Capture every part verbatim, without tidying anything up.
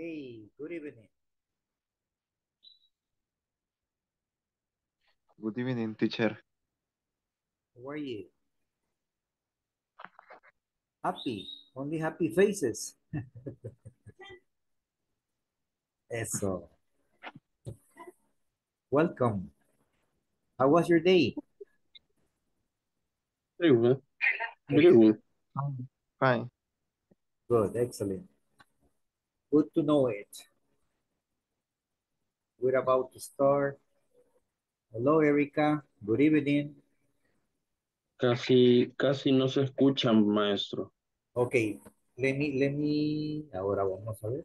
Hey, good evening. Good evening, teacher. How are you? Happy. Only happy faces. Eso. Welcome. How was your day? Very good. Very good. Fine. Good, excellent. Good to know it. We're about to start. Hello, Erica. Good evening. Casi, casi no se escuchan, maestro. Ok. Let me, let me... Ahora vamos a ver.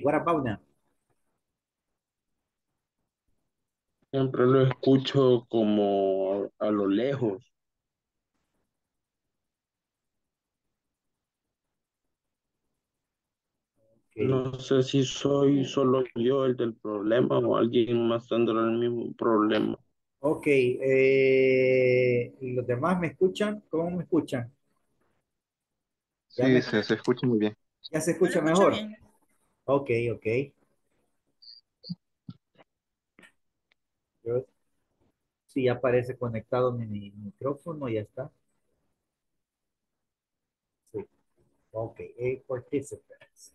What about now? Siempre lo escucho como a, a lo lejos. Okay. No sé si soy solo yo el del problema o alguien más tendrá el mismo problema. Ok. Eh, ¿los demás me escuchan? ¿Cómo me escuchan? Sí, me... Se, se escucha muy bien. ¿Ya se escucha mejor? Bien. Ok, ok. Good. Sí, ya aparece conectado mi, mi micrófono, ya está. Sí. Ok, eight participants.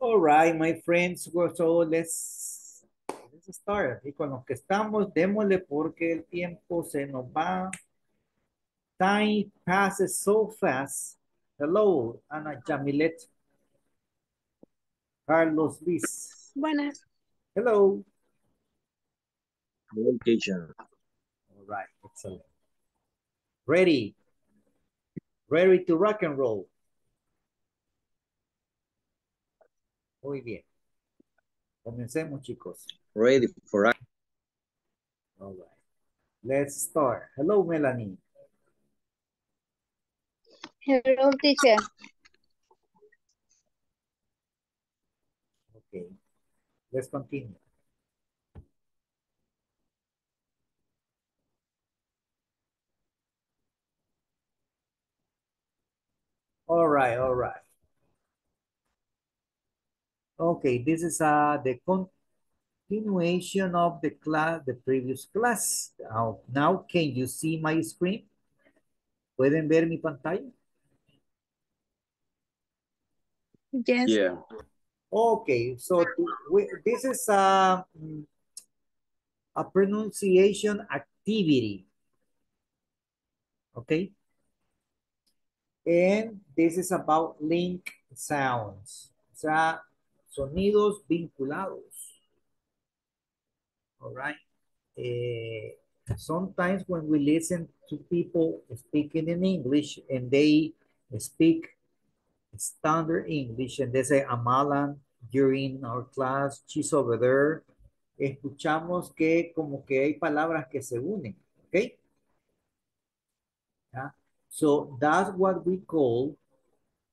All right, my friends, so let's, let's start. Y con los que estamos, démosle porque el tiempo se nos va. Time passes so fast. Hello, Ana Jamilet. Carlos Luis. Buenas. Hello. Hello, teacher. All right, excellent. Ready. Ready to rock and roll. Muy bien. Comencemos, chicos. Ready for rock. All right. Let's start. Hello, Melanie. Hello, teacher. Okay. Let's continue. All right, all right. Okay, this is uh, the continuation of the class, the previous class. Now, now can you see my screen? ¿Pueden ver mi pantalla? Yes. Yeah. Okay, so we, this is a, a pronunciation activity. Okay. And this is about link sounds. O sea, sonidos vinculados. All right. Eh, sometimes when we listen to people speaking in English and they speak standard English, and they say, I'm Alan, during our class, she's over there. Escuchamos que como que hay palabras que se unen, okay? Yeah. So that's what we call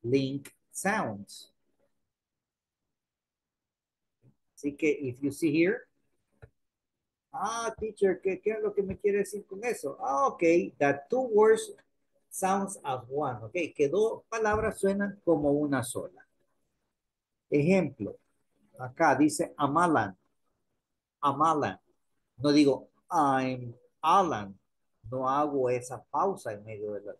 link sounds. Así que, if you see here, ah, teacher, ¿qué, qué es lo que me quiere decir con eso? Ah, okay, that two words sounds as one, ok, que dos palabras suenan como una sola. Ejemplo, acá dice I'm Alan, I'm Alan. No digo I'm Alan, no hago esa pausa en medio de la,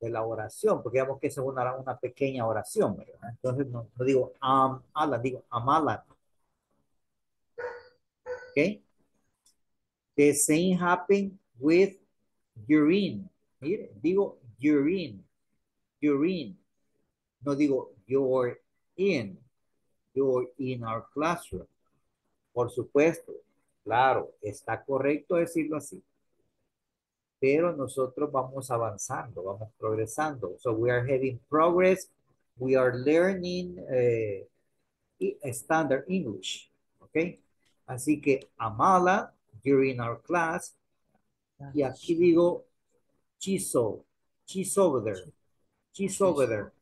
de la oración, porque digamos que es una, una pequeña oración, ¿verdad? Entonces no, no digo I'm Alan, digo I'm Alan. Ok. The same happen with urine. Digo you're in, you're in. No digo you're in, you're in our classroom. Por supuesto, claro, está correcto decirlo así. Pero nosotros vamos avanzando, vamos progresando. So we are having progress. We are learning uh, standard English. Okay. Así que Amala, you're in our class. Y aquí digo Chiso, she's over there, she's over there.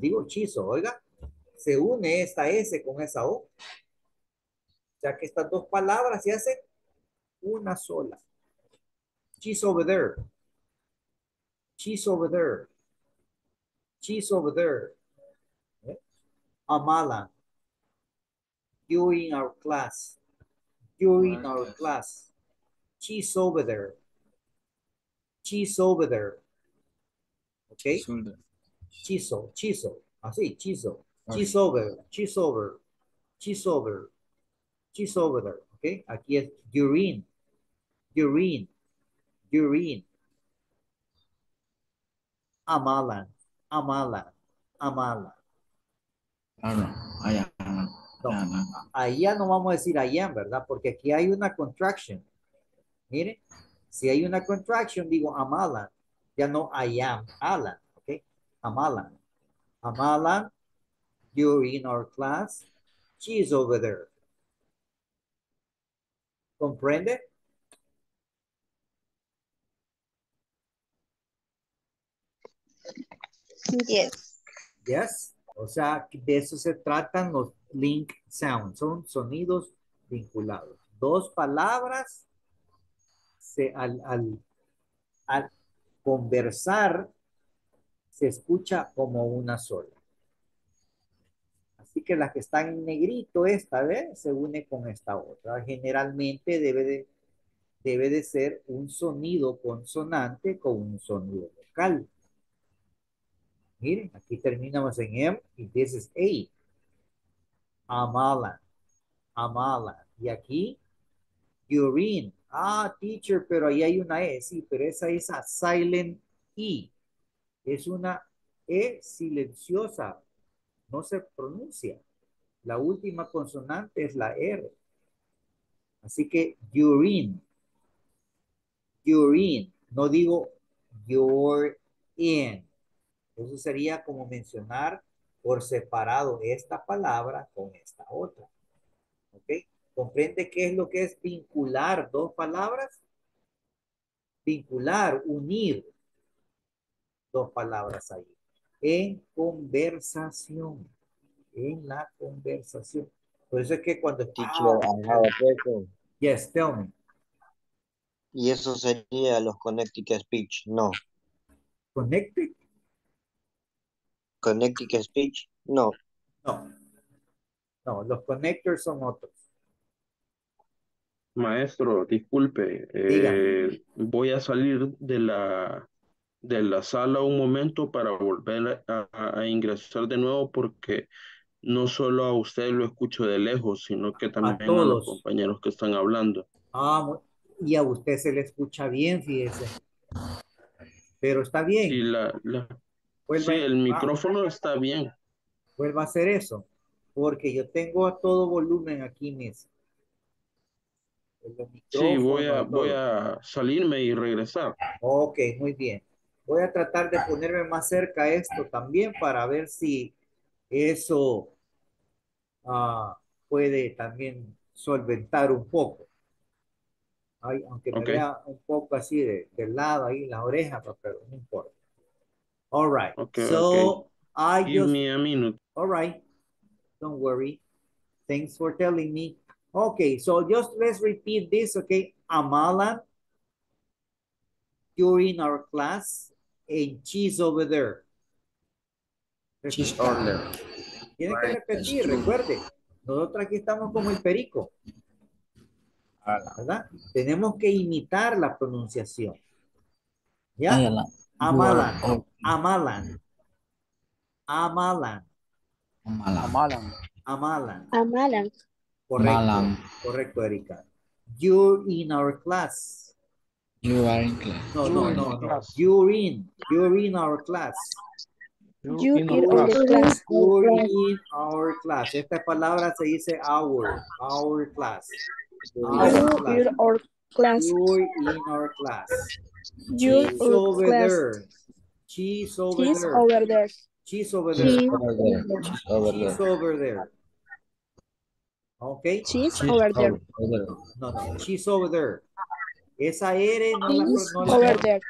Digo chiso, oiga, se une esta S con esa O. Ya que estas dos palabras se hacen una sola. She's over there. She's over there. She's over there. ¿Eh? Amala. During our class. During our class. She's over there. She's over there. Okay. She's over. She's over. Así, she's over. She's over. She's over. She's over. She's over there. Okay. Aquí es during. During. During. Amala. Amala. Amala. Allá. No, allá no vamos a decir allá, ¿verdad? Porque aquí hay una contraction. Miren, si hay una contraction, digo Amala. Ya no I am Alan, okay? I'm Alan. I'm Alan. You're in our class. She's over there. ¿Comprende? Yes. Yes. O sea, de eso se tratan los link sounds. Son sonidos vinculados. Dos palabras se al... al, al conversar se escucha como una sola. Así que las que están en negrito esta vez se une con esta otra. Generalmente debe de, debe de ser un sonido consonante con un sonido vocal. Miren, aquí terminamos en M y this is A. Amala. Amala. Y aquí, urine. Ah, teacher, pero ahí hay una E, sí, pero esa es a silent E. Es una E silenciosa. No se pronuncia. La última consonante es la R. Así que urine. Urine. No digo you're in. Eso sería como mencionar por separado esta palabra con esta otra. ¿Ok? ¿Comprende qué es lo que es vincular dos palabras? Vincular, unir dos palabras ahí. En conversación. En la conversación. Por eso es que cuando... Ah, yes, tell me. Y eso sería los connected speech, no. ¿Connected? Connected speech, no. No. No, los connectors son otros. Maestro, disculpe, eh, voy a salir de la, de la sala un momento para volver a, a, a ingresar de nuevo porque no solo a usted lo escucho de lejos, sino que también a, a los compañeros que están hablando. Ah, y a usted se le escucha bien, fíjese. Pero está bien. Sí, la, la, sí el micrófono ah, está bien. Vuelva a hacer eso, porque yo tengo a todo volumen aquí mismo. Sí, voy a, voy a salirme y regresar. Ok, muy bien. Voy a tratar de ponerme más cerca a esto también para ver si eso uh, puede también solventar un poco. Ay, aunque me okay. vea un poco así de, de lado ahí en las orejas, pero no importa. All right. Okay, so okay. I Give just... me a minute. All right. Don't worry. Thanks for telling me. Okay, so just let's repeat this, okay? Amala, you're in our class, and she's over there. She's over there. Tiene que repetir, recuerde. Nosotros aquí estamos como el perico. ¿Verdad? Tenemos que imitar la pronunciación. ¿Ya? Amala. Amala. Amala. Amala. Amala. Amala. Correcto, Malam. Correcto, Erika. You're in our class. You are in class. No, no, no, no. You're in. You're in our class. You're in our class. You're in our class. Esta palabra se dice our. Our class. You're in our class. You're in our class. She's over there. She's over there. She's over there. She's over there. Okay. She's, she's over there. Over. No, no, she's over there. Esa R no la, no la over there.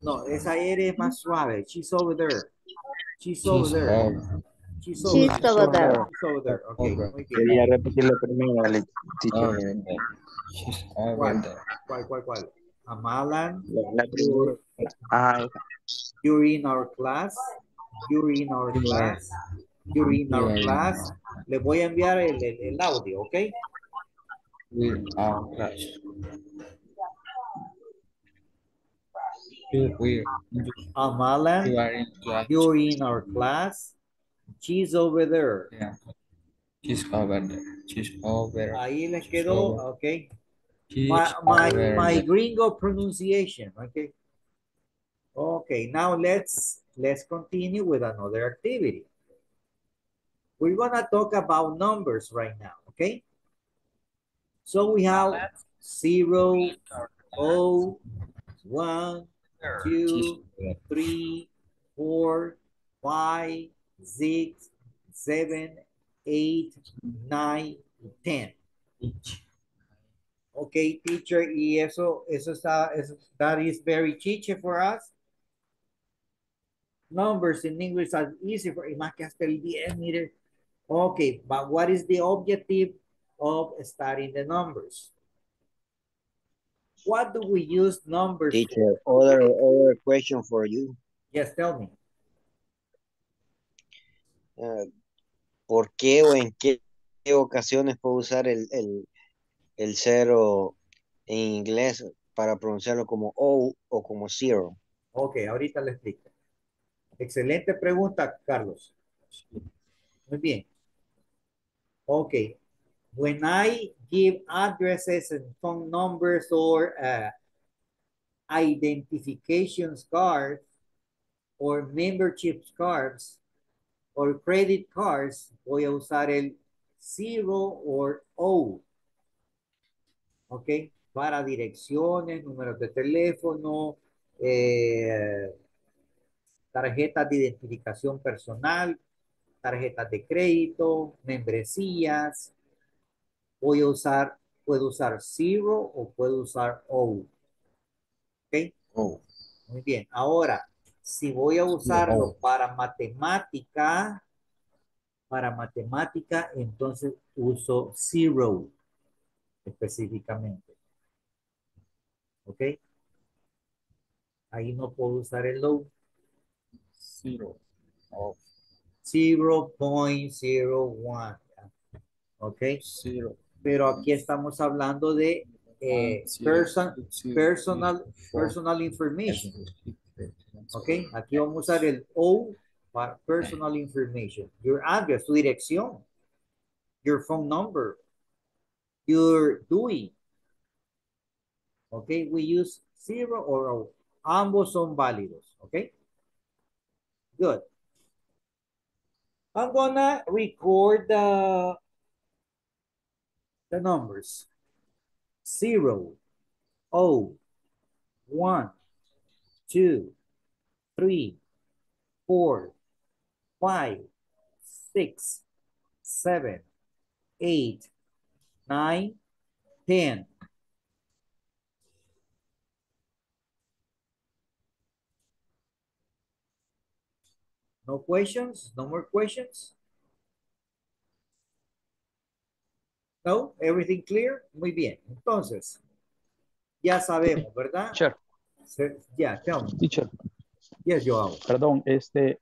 No, esa R es más suave. She's over there. She's, she's over there. Over. She's over, she's over there. there. She's over there. Okay. okay. Quería repetirlo primero, Alex. ¿Cuál? ¿Cuál, cuál, cuál? Amalan. La, la, ah, you're in our class. You're in our class. You're in our yeah, class. Yeah. Le voy a enviar el, el, el audio, ¿ok? Yeah. Oh, gosh. Weird. Amala, you are in class. You're in our class. She's over there. Yeah. She's over there. She's over. Ahí les quedó, okay. My, my, my gringo pronunciation, okay. Okay, now let's let's continue with another activity. We're gonna talk about numbers right now, okay? So we have zero, oh, one. Two, three, four, five, six, seven, eight, nine, ten. Okay, teacher, y eso, eso está, eso, that is very chiche for us. Numbers in English are easy for, y más que hasta el diez, mire. Okay, but what is the objective of studying the numbers? What do we use numbers Teacher, for? Other, other question for you. Yes, tell me. Uh, ¿Por qué o en qué ocasiones puedo usar el, el, el cero en inglés para pronunciarlo como O o como zero? Ok, ahorita le explico. Excelente pregunta, Carlos. Muy bien. Ok. When I give addresses and phone numbers or uh, identification cards or membership cards or credit cards, voy a usar el zero or O. Okay, para direcciones, números de teléfono, eh, tarjetas de identificación personal, tarjetas de crédito, membresías. Voy a usar, puedo usar zero o puedo usar O. ¿Ok? O. Muy bien. Ahora, si voy a usarlo o. para matemática, para matemática, entonces uso zero específicamente. ¿Ok? Ahí no puedo usar el O. Zero. O. cero punto cero uno. ¿Ok? Zero. Pero aquí estamos hablando de eh, person, personal, personal information. Ok, aquí vamos a usar el O para personal information. Your address, tu dirección. Your phone number. Your D U I. Ok, we use zero or O. Ambos son válidos. Ok, good. I'm gonna record the... the numbers zero, O, one, two, three, four, five, six, seven, eight, nine, ten. No questions? No more questions? No, everything clear? Muy bien. Entonces, ya sabemos, ¿verdad? Teacher. Ya, tell me. Teacher. Yes, Joao. Perdón, este,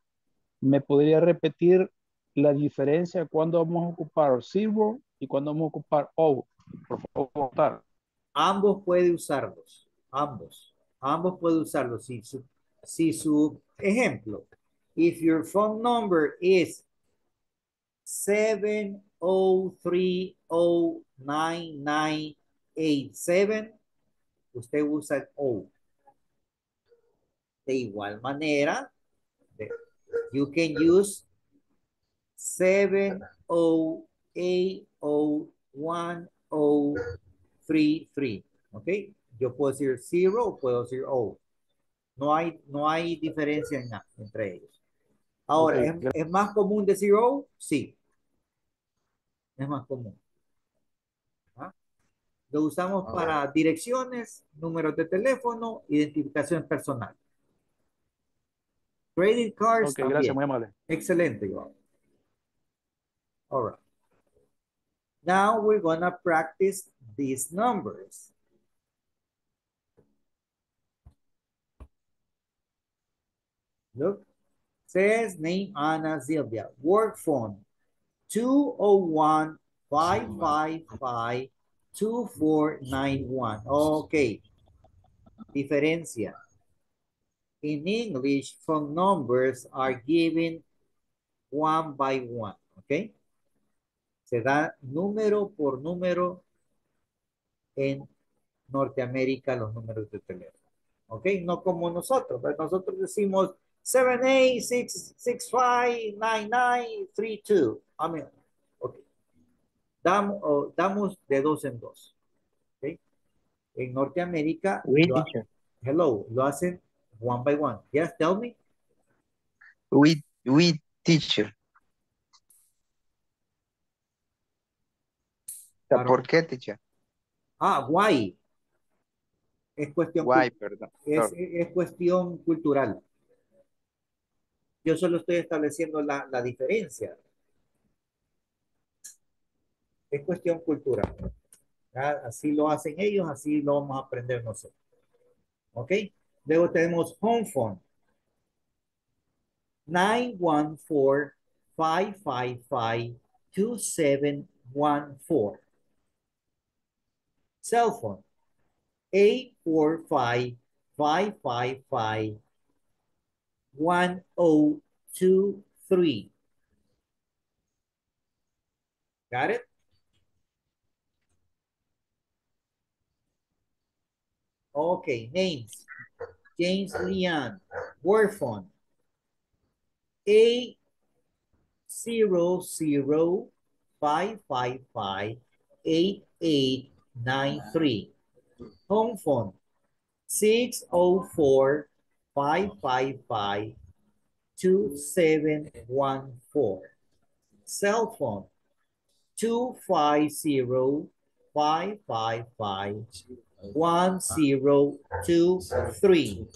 ¿me podría repetir la diferencia cuando vamos a ocupar zero y cuando vamos a ocupar O? Por favor. Ambos puede usarlos. Ambos. Ambos puede usarlos. Si su, si su ejemplo, if your phone number is seven O three O nine nine eight seven, usted usa el O. De igual manera, you can use seven O eight O one O three three. Okay, yo puedo decir zero o puedo decir O. No hay, no hay diferencia en nada entre ellos. Ahora, okay. ¿es, ¿es más común decir O? Sí. Es más común. ¿Ah? Lo usamos ah, para bueno. direcciones, números de teléfono, identificación personal. Credit cards. Ok, también. Gracias, muy amable. Excelente, Iván. All right. Now we're gonna practice these numbers. Look, says name Ana Silvia, work phone two oh one, five five five, two four nine one. Okay, diferencia. In English, phone numbers are given one by one, okay? Se da número por número en Norteamérica los números de teléfono, ¿ok? No como nosotros, pero nosotros decimos seven eight six six five nine nine three two. Amén. Ok. Dam, oh, damos de dos en dos, ¿ok? En Norteamérica, oui, lo hacen, hello, lo hacen one by one. Yes, tell me. We, we teacher. ¿Por qué, teacher? Ah, why. Es cuestión, why, perdón. Es, es cuestión cultural. Yo solo estoy estableciendo la, la diferencia. Es cuestión cultural. ¿Ya? Así lo hacen ellos, así lo vamos a aprender nosotros. ¿Ok? Luego tenemos home phone. nine one four, five five five, two seven one four. Cell phone, eight four five, five five five, one oh two three. Got it? Okay, names. James Leon, word phone, eight zero zero, five five five, eight eight nine three. Home phone, six oh four, five five five, two seven one four. Cell phone, two five zero, five five five, one zero two three.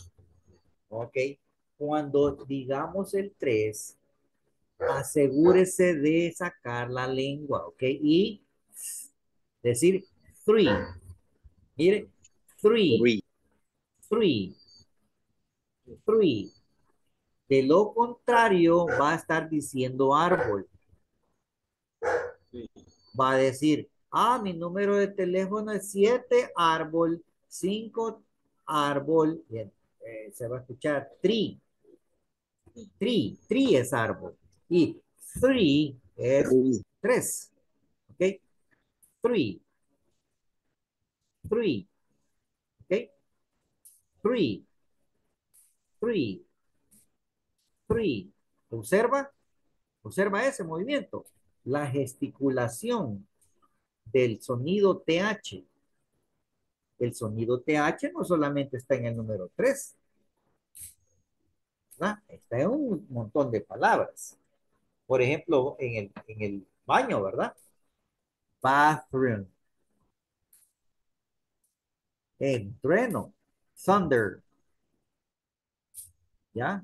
Ok, cuando digamos el tres, asegúrese de sacar la lengua, ok, y decir three. Mire, three, three, three. De lo contrario, va a estar diciendo árbol. Va a decir, ah, mi número de teléfono es siete árbol, cinco árbol. Bien, eh, se va a escuchar tree. Tree, tree es árbol. Y three es tres. ¿Ok? Three. Three. ¿Ok? Three. Three. Three. Observa. Observa ese movimiento. La gesticulación del sonido T H. El sonido T H no solamente está en el número tres. ¿Verdad? Está en un montón de palabras. Por ejemplo, en el, en el baño, ¿verdad? Bathroom. En trueno. Thunder. ¿Ya?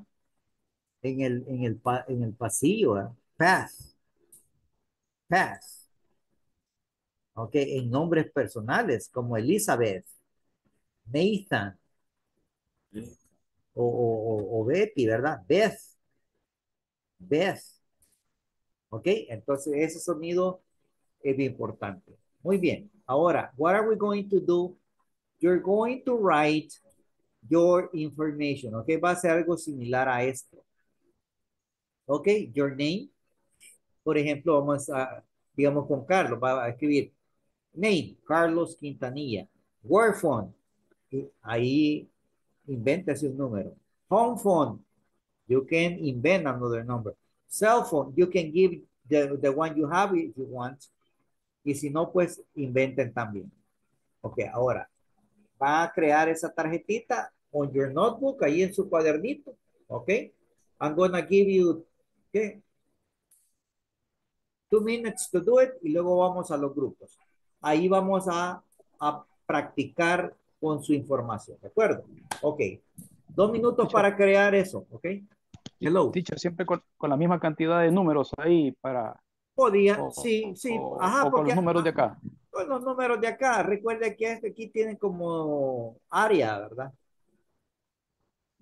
En el, en el, en el pasillo. ¿Verdad? Pass. Pass. Ok, en nombres personales como Elizabeth, Nathan, o, o, o Betty, ¿verdad? Beth, Beth. Ok, entonces ese sonido es bien importante. Muy bien. Ahora, what are we going to do? You're going to write your information. Ok, va a ser algo similar a esto. Ok, your name. Por ejemplo, vamos a, digamos con Carlos, va a escribir name, Carlos Quintanilla. Word phone. Ahí invéntese un número. Home phone. You can invent another number. Cell phone. You can give the, the one you have if you want. Y si no, pues inventen también. Ok, ahora. Va a crear esa tarjetita on your notebook, ahí en su cuadernito. Ok. I'm gonna give you, okay, two minutes to do it. Y luego vamos a los grupos. Ahí vamos a, a practicar con su información, ¿de acuerdo? Ok. Dos minutos teacher, para crear eso, ¿ok? Hello. Teacher, siempre con, con la misma cantidad de números ahí para... Podía, o, sí, sí. O, ajá, o porque, con los números de acá. Con los números de acá. Recuerde que este aquí tiene como área, ¿verdad?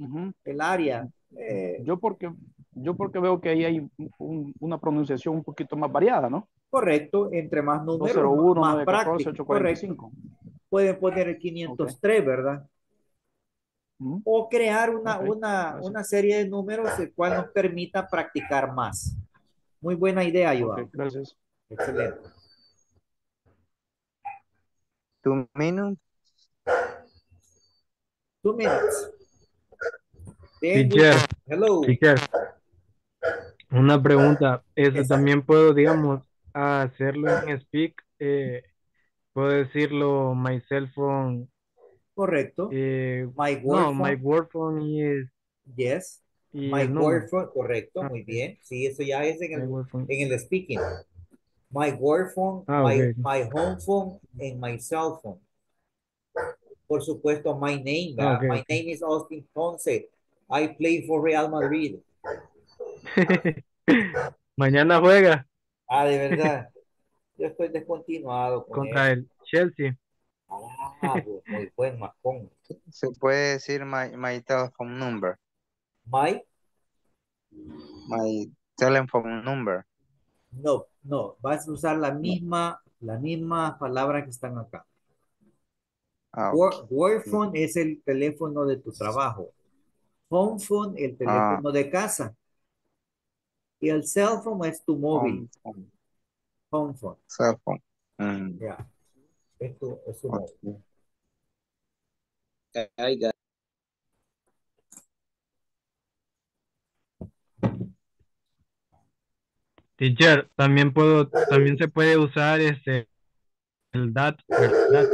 Uh-huh. El área. Eh, yo, porque, yo porque veo que ahí hay un, una pronunciación un poquito más variada, ¿no? Correcto. Entre más números, dos cero uno, más práctico. Correcto. Pueden poner el quinientos tres, okay. ¿Verdad? Uh-huh. O crear una, okay. una, una serie de números el cual nos permita practicar más. Muy buena idea, Joao. Okay, gracias. Excelente. Two minutes. Two minutes. Teacher. Hello. Teacher. Una pregunta. Eso Exacto. También puedo, digamos, hacerlo en speak. Eh, puedo decirlo, my cell phone. Correcto. Eh, my work no, phone. my work phone is. Yes. My word phone, correcto, ah, muy bien. Sí, eso ya es en el, en el speaking. My word phone, ah, my, okay. my home phone, and my cell phone. Por supuesto, my name. Ah, okay. My name is Austin Ponce. I play for Real Madrid. Mañana juega. Ah, de verdad. Yo estoy descontinuado. Con Contra él. el Chelsea. Ah, muy buen mascón. Se puede decir my, my telephone number. My? My telephone number. No, no. Vas a usar la misma, la misma palabra que están acá. Ah, okay. Work phone es el teléfono de tu trabajo. Home phone, el teléfono ah. de casa. Y el cell phone es tu móvil. Home, home phone. Cell phone. Mm. Yeah. Es tu, es tu okay. móvil. I got it. Teacher, también puedo, también se puede usar este el that, el that.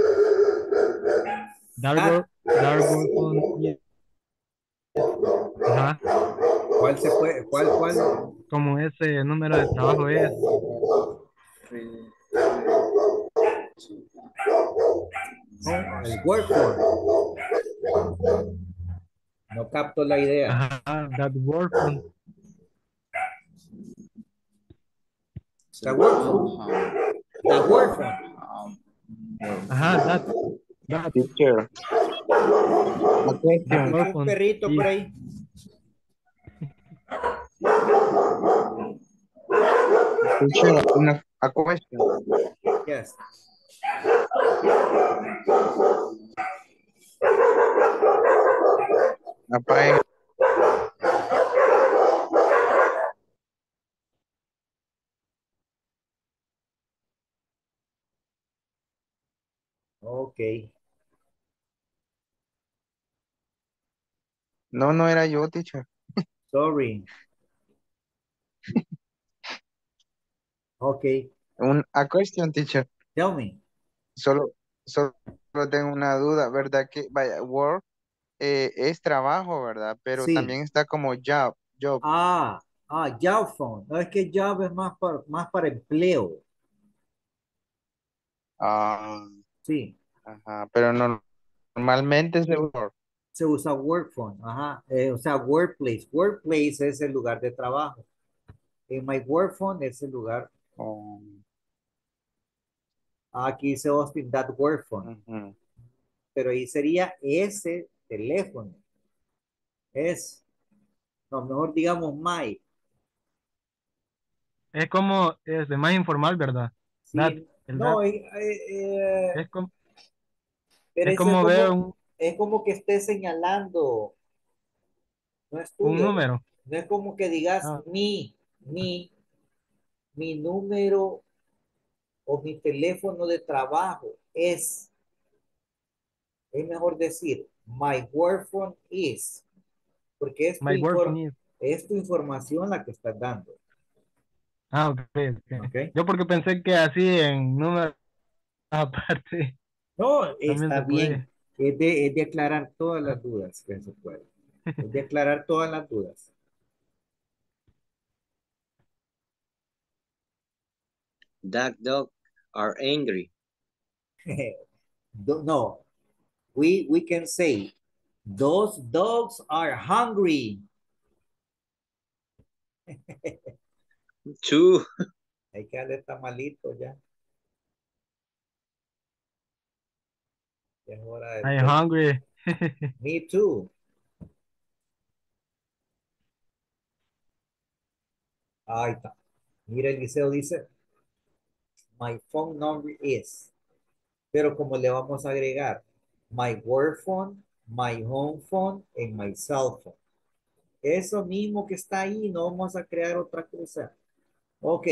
Dark, dark phone. Ajá. ¿Cuál se puede, cuál, cuál? Como ese número de trabajo es. El work phone. No capto la idea. Ajá, that work phone. The work phone. The work phone. Ajá, that teacher. Un perrito por ahí. Teacher, una a question. Yes. Apay. Okay. No, no era yo, teacher. Sorry. Okay. Un, a question, teacher. Tell me. Solo, solo tengo una duda, ¿verdad? Que vaya, work eh, es trabajo, ¿verdad? Pero sí. También está como job. job. Ah, ah, job phone. No, es que job es más para, más para empleo. Ah. Sí. Ajá, pero no, normalmente se usa. Se usa work phone, ajá, eh, o sea, workplace. Workplace es el lugar de trabajo. En my work phone es el lugar. Oh. Aquí dice Austin, that work phone. Uh-huh. Pero ahí sería ese teléfono. Es, no, mejor digamos my. Es como, es de más informal, ¿verdad? Sí. That, no, that. Eh, eh, es como... Pero es como, es, como, un, es como que estés señalando. No es tuyo, un número. No es como que digas ah. mi, mi, mi número o mi teléfono de trabajo es. Es mejor decir, my work phone is. Porque es tu, inform, is. es tu información la que estás dando. Ah, ok. okay. okay. Yo porque pensé que así en número aparte. No, está bien. Es de, es de aclarar todas las dudas que se puede. Es de aclarar todas las dudas. That dog are angry. No. We, we can say, those dogs are hungry. Two. Hay que darle tamalito ya. Ya es hora de... I'm hungry. Me too. Ahí está. Mira, Eliseo dice, my phone number is. Pero como le vamos a agregar my work phone, my home phone, and my cell phone. Eso mismo que está ahí, no vamos a crear otra cosa. Ok,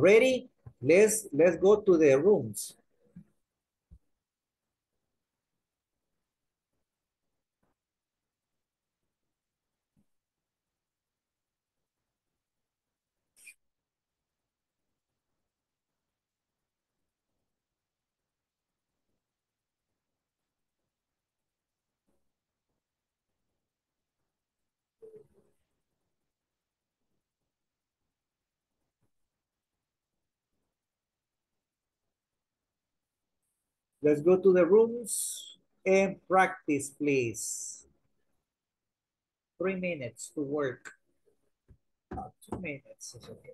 ready? Let's, let's go to the rooms. Let's go to the rooms and practice, please. Three minutes to work. Oh, two minutes is okay.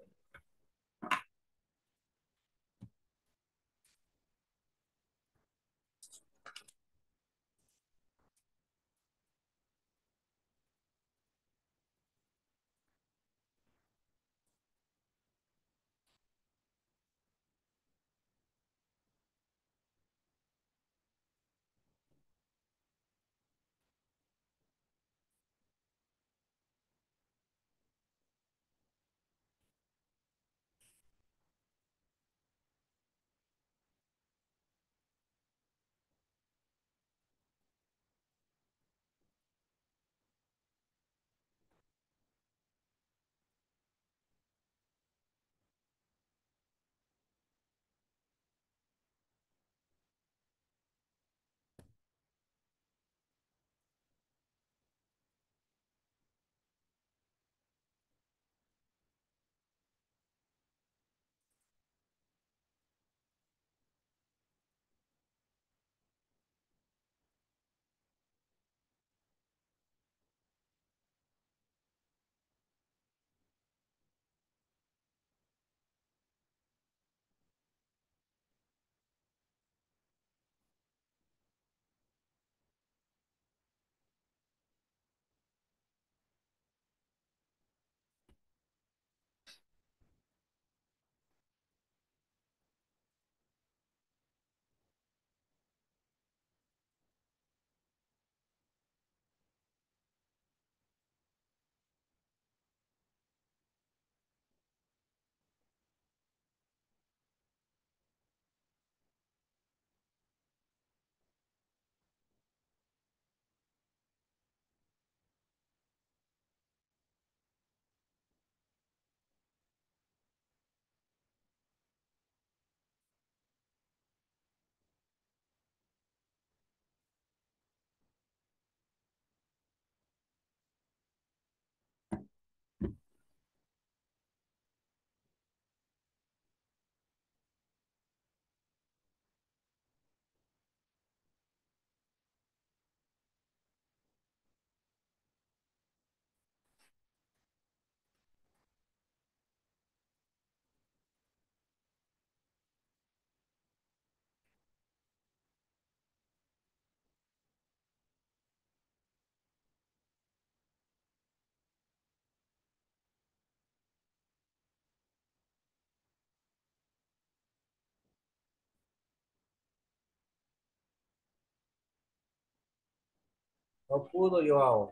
No pudo, Joao.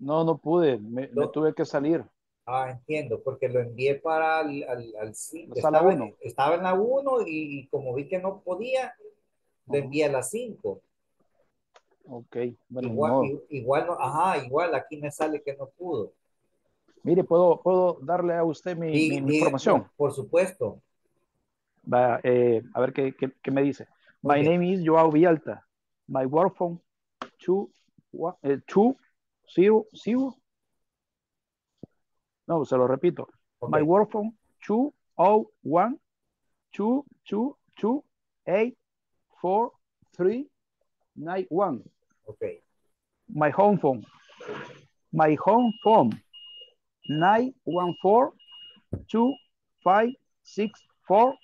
No, no pude. Me, no. me tuve que salir. Ah, entiendo, porque lo envié para al, al, al cinco. Estaba, estaba en la uno y, y como vi que no podía, lo envié a la cinco. Ok. Bueno, igual, no. igual, igual, no, ajá, igual aquí me sale que no pudo. Mire, ¿puedo, puedo darle a usted mi, y, mi, mi y, información? Por, por supuesto. Va, eh, a ver qué, qué, qué me dice. Okay. My name is Joao Villalta. My work phone two. What, eh, two, zero, zero. No, se lo repito. Okay. My work phone two oh one two two two eight four three nine one. Okay. My home phone. My home phone nine one four two five six four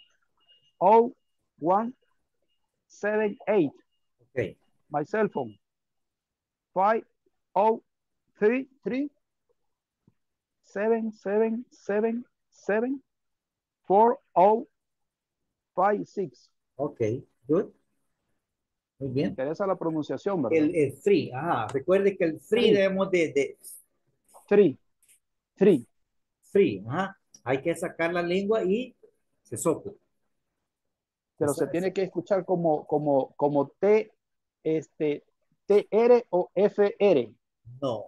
zero one seven eight. Okay. My cell phone. five oh three three seven seven seven seven four oh five six. Okay, good. Muy bien. Me interesa la pronunciación, ¿verdad? El, el three, ajá. Recuerde que el three debemos de... de... Three. Three. Three, ajá. Hay que sacar la lengua y se sopla. Pero se tiene que escuchar como, como, como T, este, T R o F R. No.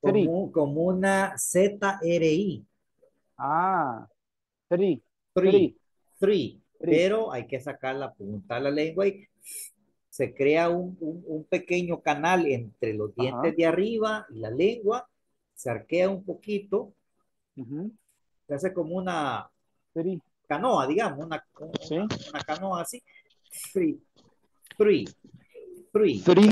Como, como una Z R I. Ah. Tri. Tri. Tri. Pero hay que sacarla, apuntar la lengua y se crea un, un, un pequeño canal entre los dientes. Ajá. De arriba y la lengua. Se arquea un poquito. Uh-huh. Se hace como una... Tri. Canoa, digamos, una, una, sí. Una canoa así. Three. Three. Three. Three.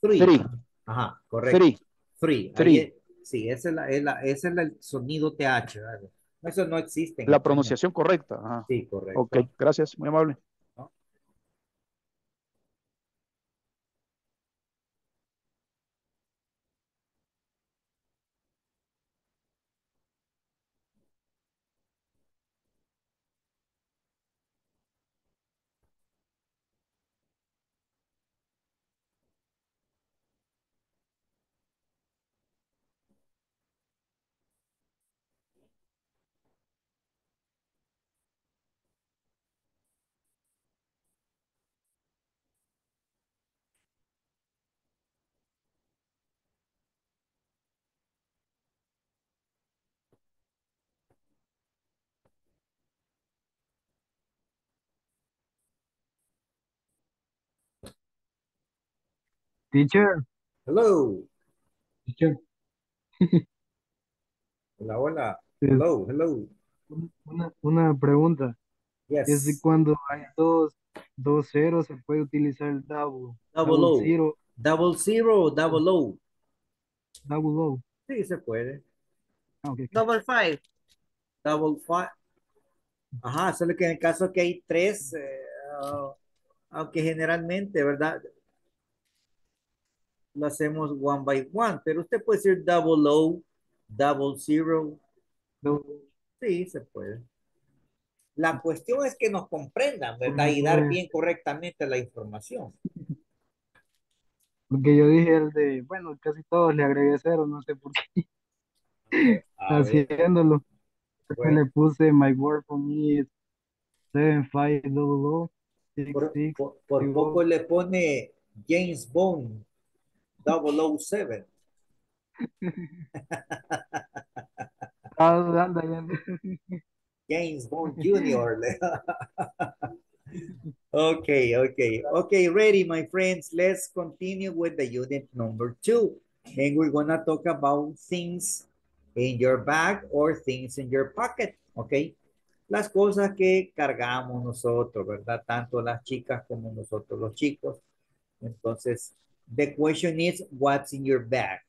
Three. Three. Ajá, correcto. Three. Three. Three. Es, sí, ese es, la, es, la, ese es la, el sonido T H. ¿Vale? Eso no existe. La pronunciación correcta. Ajá. Sí, correcto. Ok, gracias, muy amable. ¿No? Teacher. Hello. Teacher. Hola, hola. Hello, hello. Una, una pregunta. Yes. Es de cuando hay dos, dos ceros se puede utilizar el double. Double, double o. Zero. Double zero, double o. Double o. Sí, se puede. Okay. Double five. Double five. Ajá, solo que en el caso que hay tres, eh, uh, aunque generalmente, ¿verdad? Lo hacemos one by one, pero usted puede decir double O, double zero. Double. Sí, se puede. La cuestión es que nos comprendan, ¿verdad? Y dar bien correctamente la información. Porque yo dije el de, bueno, casi todos le agregué cero, no sé por qué. Okay, haciéndolo. Bueno. Le puse my word for me is seven, five, double O. Six, por six, por, por six, poco le pone James Bond. Double O seven. James Bond Junior Okay, okay, okay. Ready, my friends. Let's continue with the unit number two, and we're gonna talk about things in your bag or things in your pocket. Okay, las cosas que cargamos nosotros, ¿verdad? Tanto las chicas como nosotros los chicos. Entonces. The question is, what's in your bag?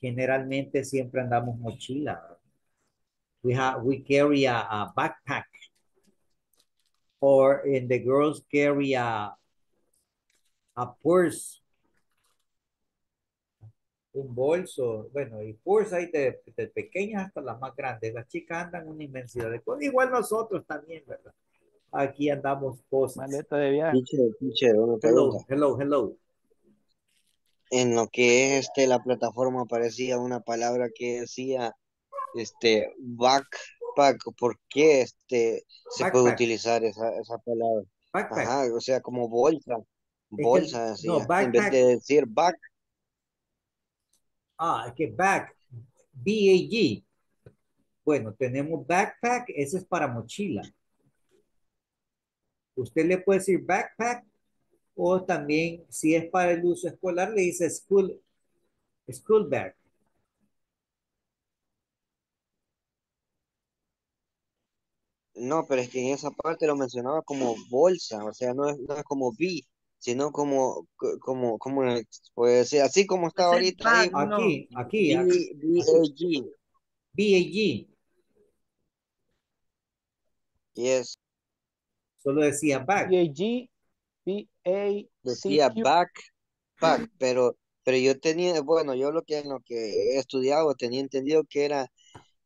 Generalmente siempre andamos mochila. We have, we carry a, a backpack. Or, and the girls carry a, a purse. Un bolso. Bueno, y purse hay de, de pequeñas hasta las más grandes. Las chicas andan una inmensidad de cosas. Igual nosotros también, ¿verdad? Aquí andamos cosas. Maleta de viaje. Teacher, teacher, una pregunta. Hello, hello, hello. En lo que es este, la plataforma aparecía una palabra que decía este, backpack. ¿Por qué este, se backpack. Puede utilizar esa, esa palabra? Backpack. Ajá, o sea, como bolsa. Bolsa, es que, decía. No, backpack. En vez de decir back. Ah, es que back. B A G. Bueno, tenemos backpack. Ese es para mochila. Usted le puede decir backpack. O también, si es para el uso escolar, le dice school, school bag. No, pero es que en esa parte lo mencionaba como bolsa. O sea, no es, no es como B, sino como, como, como puede decir, así como está ahorita. Aquí, aquí. B A G. B A G. Yes. Solo decía back. B A G, B A C Q. Decía back, back, pero, pero yo tenía, bueno, yo lo que, lo que he estudiado tenía entendido que era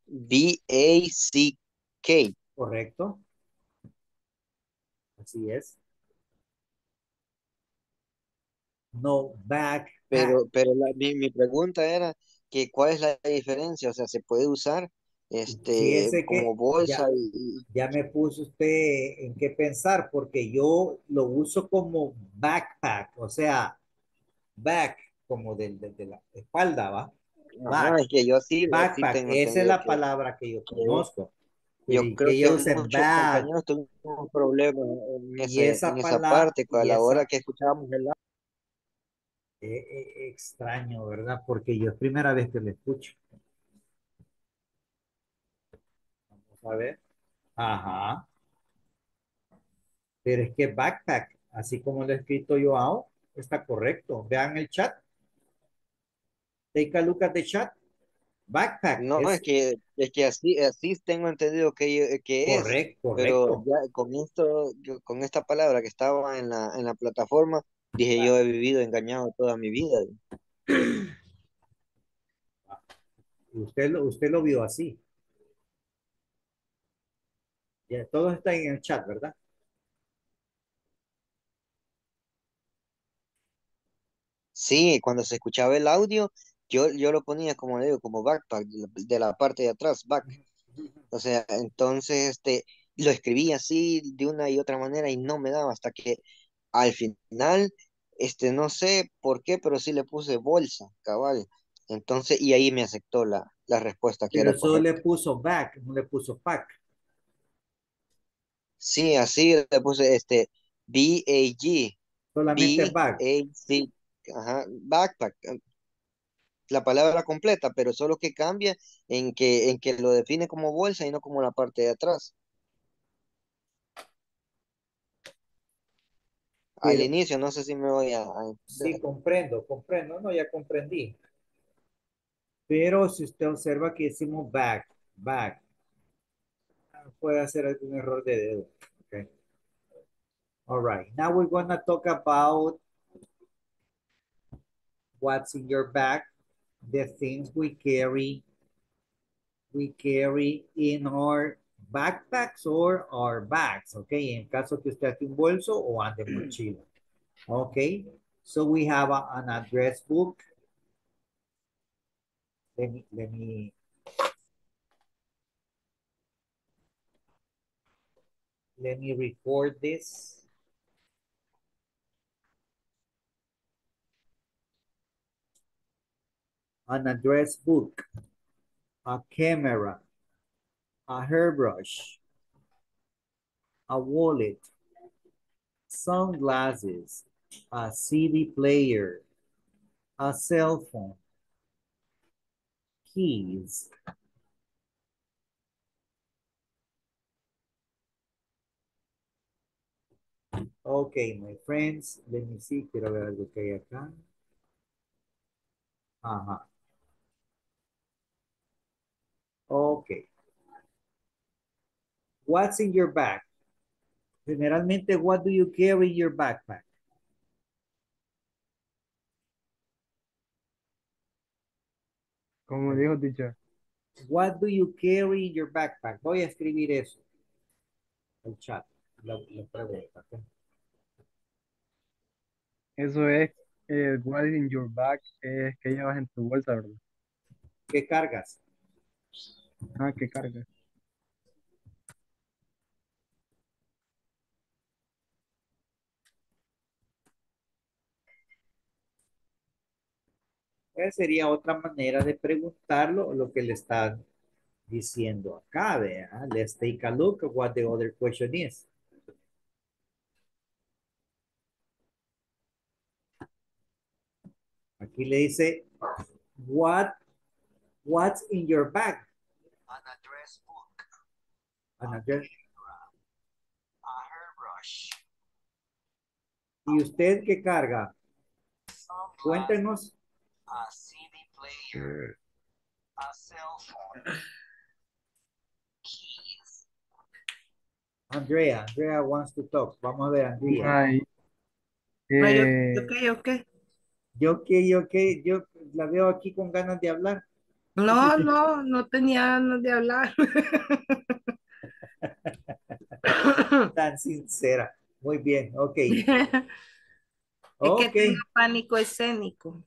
B A C K. Correcto. Así es. No, back. Pero, back. pero la, mi, mi pregunta era que cuál es la diferencia, o sea, ¿se puede usar este sí, como bolsa? Ya, y... ya me puso usted en qué pensar, porque yo lo uso como backpack, o sea, back, como de, de, de la espalda, ¿va? Back, ajá, es que yo sí, backpack, sí tengo esa es la que... palabra que yo conozco. Yo y creo que, que muchos compañeros tuvimos problemas en, ese, y esa, en palabra, esa parte, a la esa... hora que escuchábamos el Eh, eh, extraño, ¿verdad? Porque yo es primera vez que lo escucho. Vamos a ver. Ajá. Pero es que backpack, así como lo he escrito yo ahora, está correcto. Vean el chat. Take a look at the chat. Backpack. No, es, no, es que, es que así, así tengo entendido que, que correcto, es. Correcto. Pero ya con esto, yo, con esta palabra que estaba en la, en la plataforma, dije, yo he vivido engañado toda mi vida. Usted lo, usted lo vio así. Ya, todo está en el chat, ¿verdad? Sí, cuando se escuchaba el audio, yo, yo lo ponía, como le digo, como backpack, de la, de la parte de atrás, back. O sea, entonces, este, lo escribí así, de una y otra manera, y no me daba hasta que al final, este, no sé por qué, pero sí le puse bolsa, cabal. Entonces, y ahí me aceptó la, la respuesta que pero era. Pero solo le puso back, no le puso pack. Sí, así le puse este, B A G. Solamente back. Ajá, backpack. La palabra completa, pero solo que cambia en que, en que lo define como bolsa y no como la parte de atrás. Al inicio, no sé si me voy a... a... Sí, comprendo, comprendo, no, ya comprendí. Pero si usted observa que decimos back, back, puede hacer algún error de dedo. Okay. All right, now we're going to talk about what's in your bag, the things we carry, we carry in our backpacks or our bags, okay? En caso que usted esté un bolso o ande mochila, okay? So we have a, an address book. Let me, let me. Let me record this. An address book, a camera, a hairbrush, a wallet, sunglasses, a C D player, a cell phone, keys, okay, my friends, let me see, quiero ver algo que hay acá, ajá, okay. What's in your bag? Generalmente, what do you carry in your backpack? Como dijo teacher. What do you carry in your backpack? Voy a escribir eso. El chat. La, la pregunta. Eso es, eh, what is in your bag, es que llevas en tu bolsa, ¿verdad? ¿Qué cargas? Ah, ¿qué cargas? Sería otra manera de preguntarlo, lo que le están diciendo acá, ¿verdad? Let's take a look at what the other question is. Aquí le dice, what, what's in your bag? An address book. An address. A hairbrush. ¿Y usted qué carga? Cuéntenos. A C D player, a cell phone, keys. Andrea, Andrea wants to talk. Vamos a ver, Andrea. Hi. Eh, ok, ok. Yo ok, ok. Yo la veo aquí con ganas de hablar. No, no, no tenía ganas de hablar. Tan sincera. Muy bien, ok. Es okay. Que tengo pánico escénico.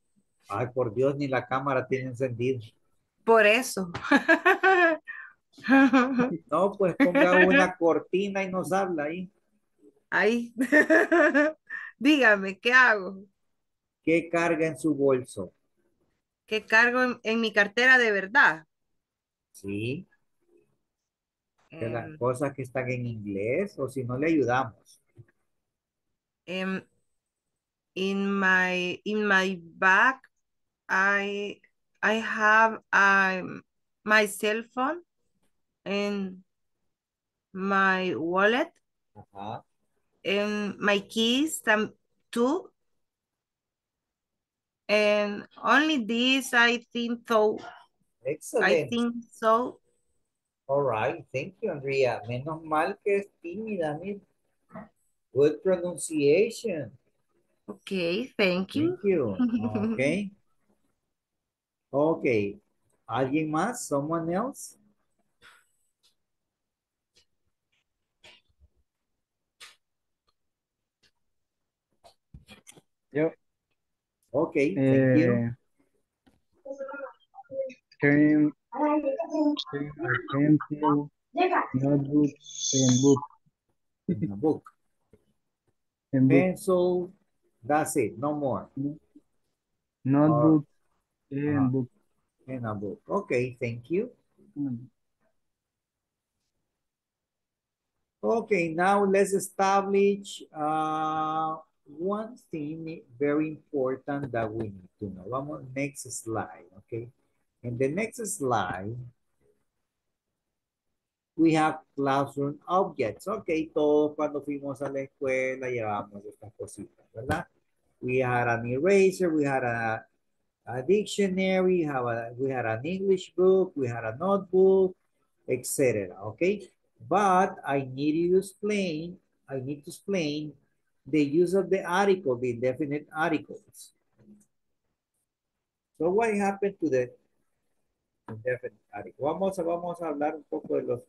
Ay, por Dios, ni la cámara tiene encendido. Por eso. No, pues ponga una cortina y nos habla ahí. Ahí. Dígame, ¿qué hago? ¿Qué carga en su bolso? ¿Qué cargo en, en mi cartera de verdad? Sí. De um, las cosas que están en inglés, o si no le ayudamos. Um, in my in my bag, I I have um, my cell phone. And my wallet. Ajá. And my keys too. And only this, I think so. Excellent. I think so. All right. Thank you, Andrea. Menos mal que es tímida. Good pronunciation. Okay. Thank you. Thank you. Okay. Okay. ¿Alguien más? Someone else? Yo. Ok, eh, thank you. Can, can notebook and book. In a book. In pencil, book. That's it, no more. Notebook uh, and uh, book. In a book. Ok, thank you. Ok, now let's establish... Uh, one thing very important that we need to know. Vamos, next slide, okay? In the next slide, we have classroom objects, okay? Todos cuando fuimos a la escuela llevábamos estas cositas, ¿verdad? We had an eraser, we had a, a dictionary, we had, a, we had an English book, we had a notebook, et cetera, okay? But I need you to explain, I need to explain the use of the article, the indefinite articles. So what happened to the indefinite article? Vamos a, vamos a hablar un poco de los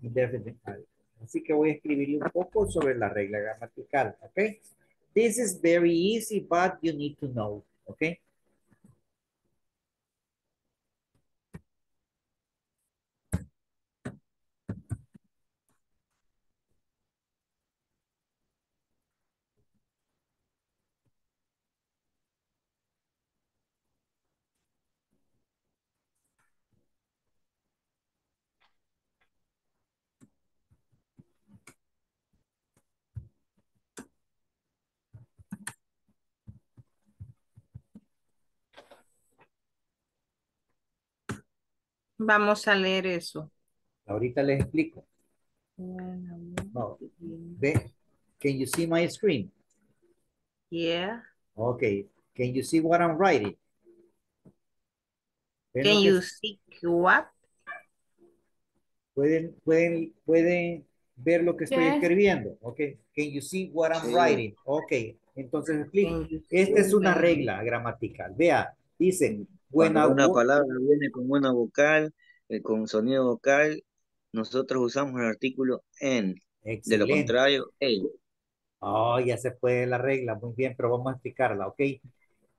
indefinite articles. Así que voy a escribir un poco sobre la regla gramatical, okay? This is very easy, but you need to know, okay? Vamos a leer eso. Ahorita les explico. No. Ve, can you see my screen? Yeah. Okay. Can you see what I'm writing? Can you see what? Pueden, pueden, pueden ver lo que estoy yes. escribiendo. Okay. Can you see what I'm writing? Okay. Entonces explico. Esta es una regla gramatical. Vea, dicen. Buena Cuando una palabra viene con una vocal, eh, con sonido vocal, nosotros usamos el artículo en. Excelente. De lo contrario, el. Oh, ya se puede la regla, muy bien, pero vamos a explicarla, ¿ok?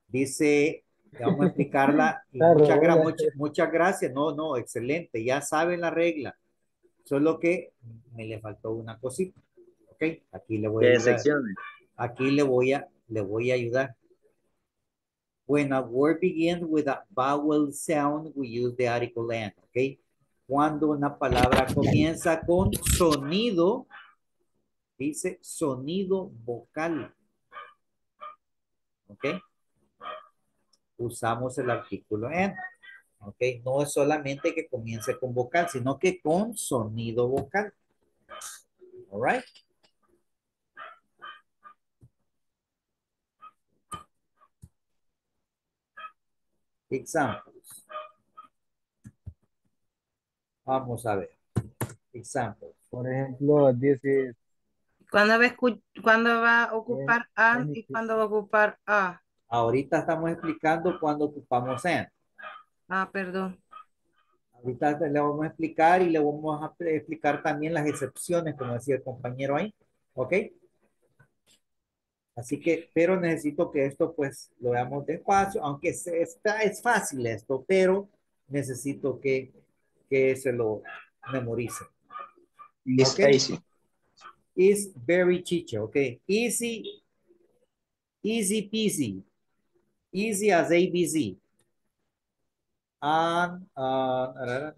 Dice, vamos a explicarla. Claro, muchas, gra much muchas gracias, no, no, excelente, ya saben la regla, solo que me le faltó una cosita, ¿ok? Aquí le voy a ayudar. Aquí le voy a, le voy a ayudar. When a word begins with a vowel sound, we use the article and, okay? Cuando una palabra comienza con sonido, dice sonido vocal, okay? Usamos el artículo and, okay? No es solamente que comience con vocal, sino que con sonido vocal, all right? Examples. Vamos a ver. Examples. Por ejemplo, this is. ¿Cuándo va, ¿Cuándo va a ocupar an y cuándo va a ocupar a? Ahorita estamos explicando cuándo ocupamos en. Ah, perdón. Ahorita le vamos a explicar y le vamos a explicar también las excepciones, como decía el compañero ahí. ¿Ok? Así que, pero necesito que esto pues lo veamos despacio, aunque se está, es fácil esto, pero necesito que, que se lo memorice. It's okay. Easy. It's very chiche, ok. Easy, easy peasy. Easy as A B C. And, uh,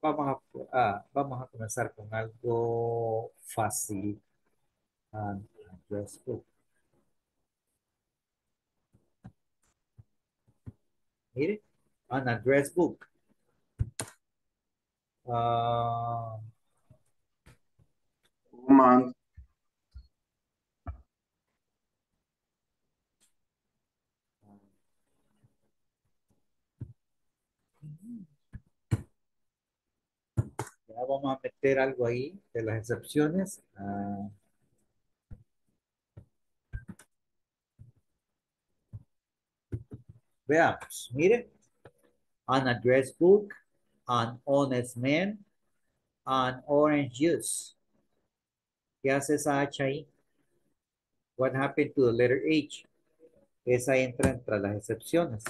vamos a, ah, vamos a comenzar con algo fácil. And, just, oh. Mire. An address book. Uh, woman. Ya vamos a meter algo ahí de las excepciones. Uh, veamos, mire. An address book, an honest man, an orange juice. ¿Qué hace esa H ahí? What happened to the letter H? Esa entra entre las excepciones.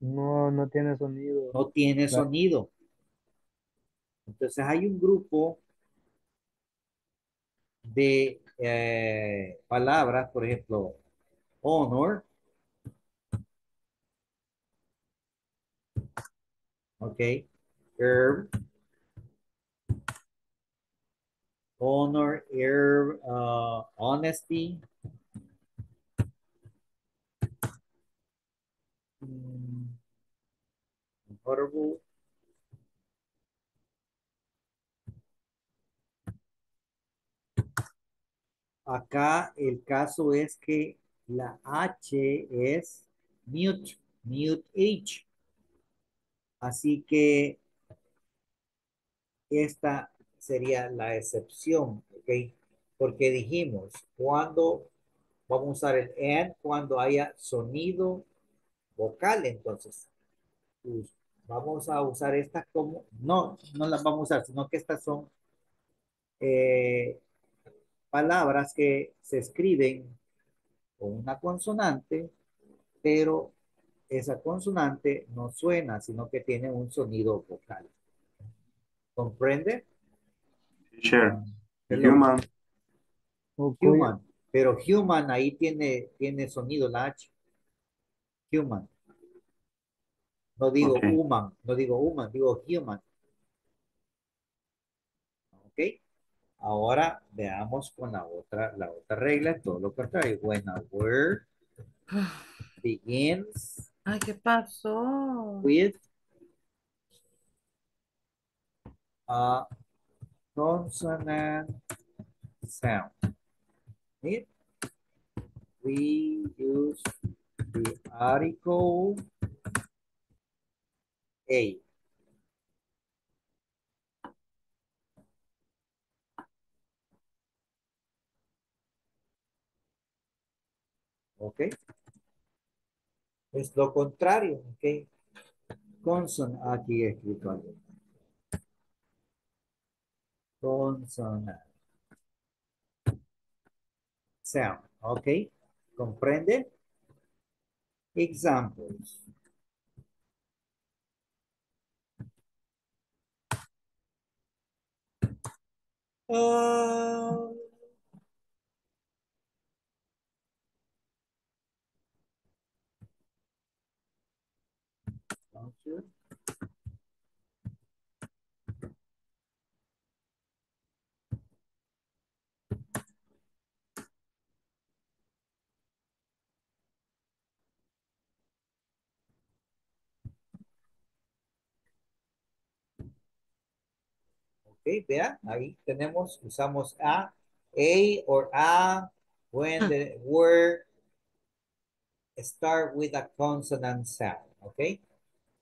No, no tiene sonido. No tiene claro. sonido. Entonces hay un grupo de eh, palabras, por ejemplo, honor. Okay, herb, honor, herb, uh, honesty, mm, horrible, acá el caso es que la H es mute, mute H. Así que esta sería la excepción, ¿ok? Porque dijimos, cuando vamos a usar el and, cuando haya sonido vocal, entonces pues vamos a usar estas como, no, no las vamos a usar, sino que estas son eh, palabras que se escriben con una consonante, pero esa consonante no suena, sino que tiene un sonido vocal. ¿Comprende? Sure. Human. Human. Pero human ahí tiene, tiene sonido la H. Human. No digo okay. human, no digo human, digo human. Ok. Ahora veamos con la otra, la otra regla, todo lo contrario. When a word begins. Ay, ¿qué pasó? With a consonant sound. ¿Sí? We use the article A. Okay. Es lo contrario, ¿ok? Consonante, aquí escrito algo. Consonante. Sound, ¿ok? ¿Comprende? Examples. Uh... Okay, vean, ahí tenemos, usamos a, a or a when the word start with a consonant sound, okay?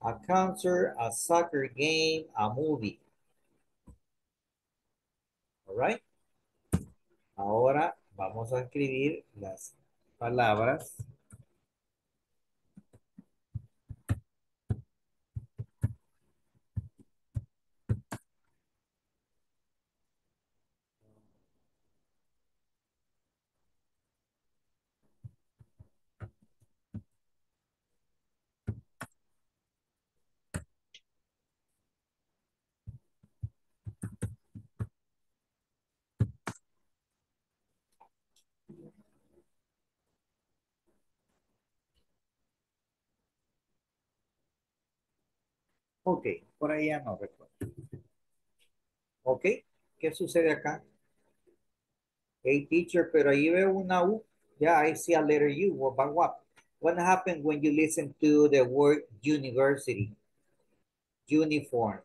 a concert, a soccer game, a movie. All right. Ahora vamos a escribir las palabras . Ok, por ahí ya no recuerdo. Ok, ¿qué sucede acá? Hey, teacher, pero ahí veo una U. Yeah, I see a letter U. What about what? What happened when you listen to the word university? Uniform.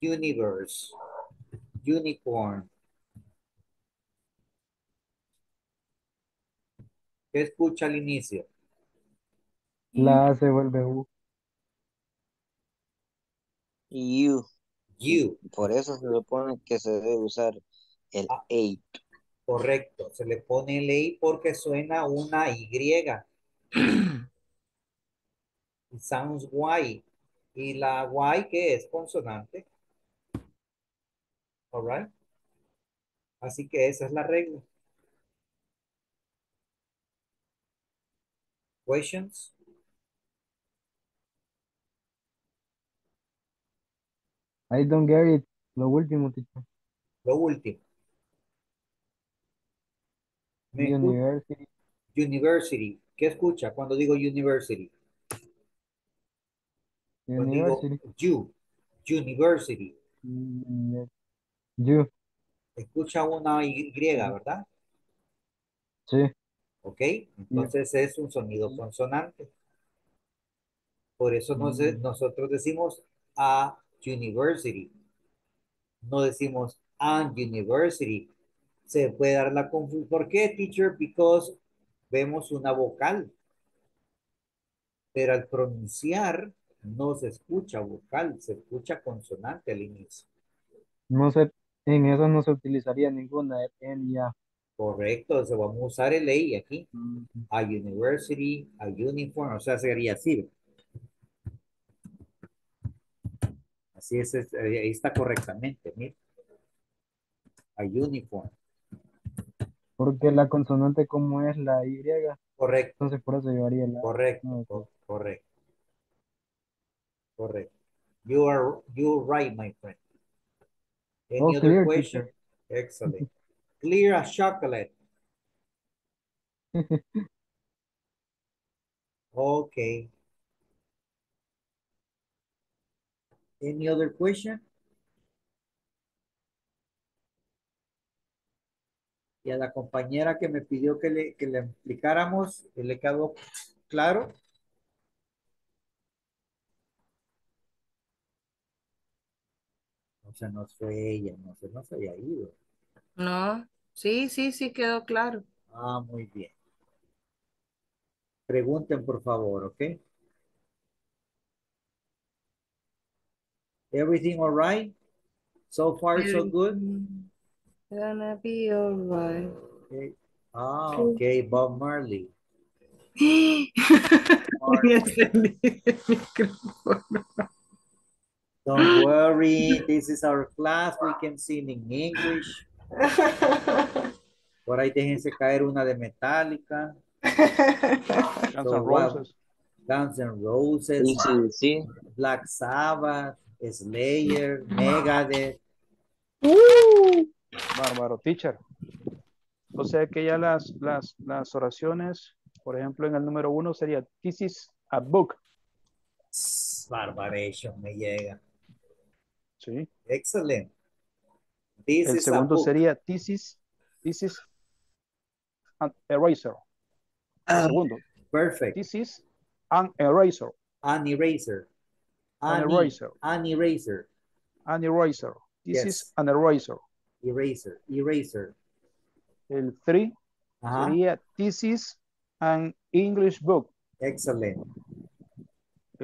Universe. Unicorn. ¿Qué escucha al inicio? La A se vuelve U. You. You. Por eso se le pone que se debe usar el ah, A. Correcto. Se le pone el A porque suena una Y. It sounds Y. ¿Y la Y que es? Consonante. All right. Así que esa es la regla. Questions? I don't get it. Lo último, teacher. Lo último. University. University. ¿Qué escucha cuando digo university? University. Cuando digo you. University. You. Escucha una Y, ¿verdad? Sí. Ok. Entonces yeah. es un sonido consonante. Por eso nos, mm. nosotros decimos a university. No decimos an university. Se puede dar la confusión. ¿Por qué, teacher? Because vemos una vocal. Pero al pronunciar no se escucha vocal, se escucha consonante al inicio. No se, en eso no se utilizaría ninguna N ya. Correcto, o sea, vamos a usar el E aquí. Mm -hmm. A university, a uniform, o sea, sería así. Así es, ahí está correctamente, mira. A uniform. Porque la consonante como es la Y. Correcto. Entonces por eso llevaría la. Correcto, no, co correcto. Correcto. You are, you are right, my friend. Any oh, other clear, question? Teacher. Excellent. Clear as chocolate. Okay. Any other question? Y a la compañera que me pidió que le, que le explicáramos, ¿le quedó claro? O sea, no fue ella, no se nos había ido. No, sí, sí, sí quedó claro. Ah, muy bien. Pregunten, por favor, ¿ok? Everything all right? So far, so good? Gonna be all right. Okay. Ah, okay, Bob Marley. Marley. Don't worry, this is our class. We can sing in English. Por ahí déjense caer una de Metallica. Guns so, and Roses. Guns and Roses. Sí, sí. Black Sabbath. Slayer, Megadeth. Uh, bárbaro, teacher. O sea que ya las, las, las oraciones, por ejemplo, en el número uno sería this is a book. Barbaration, me llega. Sí. Excelente. This el is segundo a book. Sería this is, this is an eraser. El segundo. Perfect. This is an eraser. An eraser. An, an eraser. An eraser. An eraser. This yes. is an eraser. Eraser. Eraser. El three uh-huh. sería, this is an English book. Excellent.